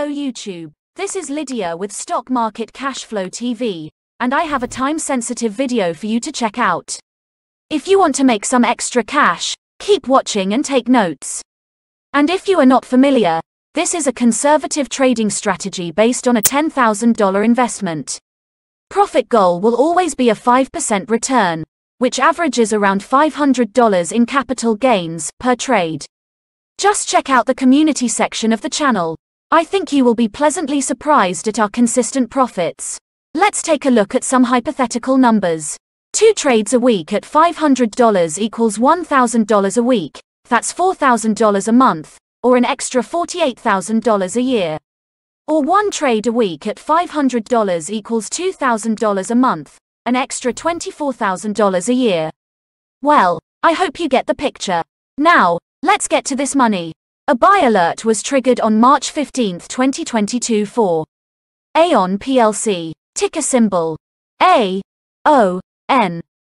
Hello YouTube, this is Lydia with Stock Market Cash Flow TV, and I have a time-sensitive video for you to check out. If you want to make some extra cash, keep watching and take notes. And if you are not familiar, this is a conservative trading strategy based on a $10,000 investment. Profit goal will always be a 5% return, which averages around $500 in capital gains per trade. Just check out the community section of the channel. I think you will be pleasantly surprised at our consistent profits. Let's take a look at some hypothetical numbers. 2 trades a week at $500 equals $1,000 a week, that's $4,000 a month, or an extra $48,000 a year. Or 1 trade a week at $500 equals $2,000 a month, an extra $24,000 a year. Well, I hope you get the picture. Now, let's get to this money. A buy alert was triggered on March 15, 2022 for Aon plc, ticker symbol AON,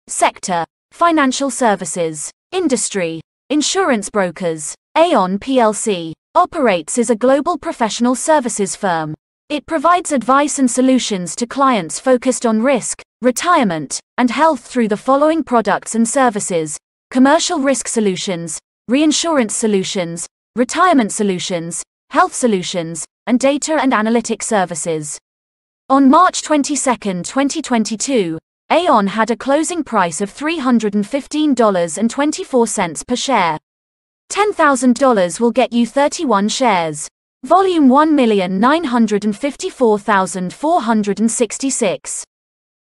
sector, financial services, industry, insurance brokers. Aon plc operates as a global professional services firm. It provides advice and solutions to clients focused on risk, retirement, and health through the following products and services: commercial risk solutions, reinsurance solutions, retirement solutions, health solutions, and data and analytic services. On March 22, 2022, Aon had a closing price of $315.24 per share. $10,000 will get you 31 shares. Volume 1,954,466.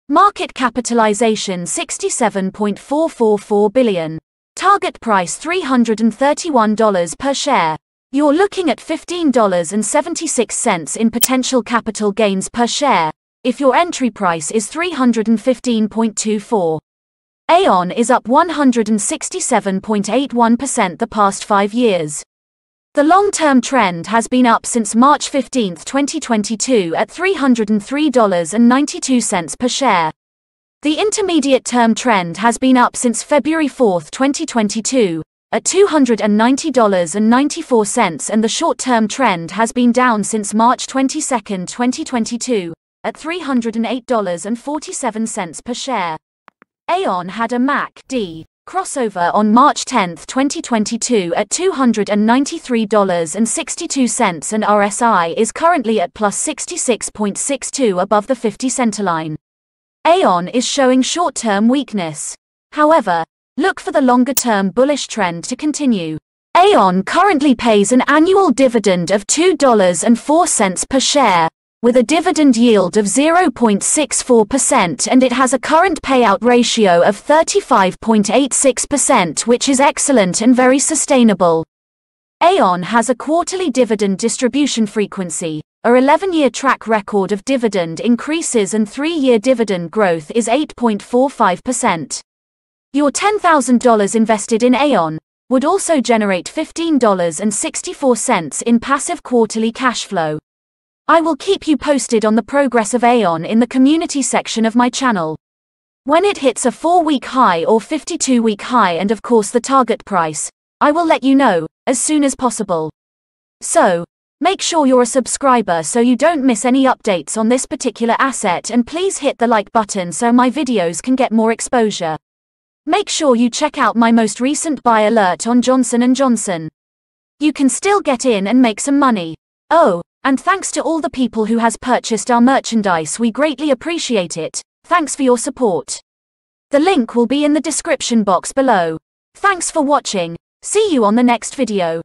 Market capitalization $67.444 billion. Target price $331 per share. You're looking at $15.76 in potential capital gains per share, if your entry price is $315.24. Aon is up 167.81% the past 5 years. The long-term trend has been up since March 15, 2022 at $303.92 per share. The intermediate-term trend has been up since February 4, 2022, at $290.94, and the short-term trend has been down since March 22, 2022, at $308.47 per share. Aon had a MACD crossover on March 10, 2022 at $293.62, and RSI is currently at plus 66.62 above the 50-cent line. Aon is showing short-term weakness. However, look for the longer-term bullish trend to continue. Aon currently pays an annual dividend of $2.04 per share, with a dividend yield of 0.64%, and it has a current payout ratio of 35.86%, which is excellent and very sustainable. Aon has a quarterly dividend distribution frequency, a 11-year track record of dividend increases, and 3-year dividend growth is 8.45%. Your $10,000 invested in Aon would also generate $15.64 in passive quarterly cash flow. I will keep you posted on the progress of Aon in the community section of my channel. When it hits a 4-week high or 52-week high, and of course the target price, I will let you know as soon as possible. So, make sure you're a subscriber so you don't miss any updates on this particular asset, and please hit the like button so my videos can get more exposure. Make sure you check out my most recent buy alert on Johnson & Johnson. You can still get in and make some money. Oh, and thanks to all the people who has purchased our merchandise, we greatly appreciate it. Thanks for your support. The link will be in the description box below. Thanks for watching. See you on the next video.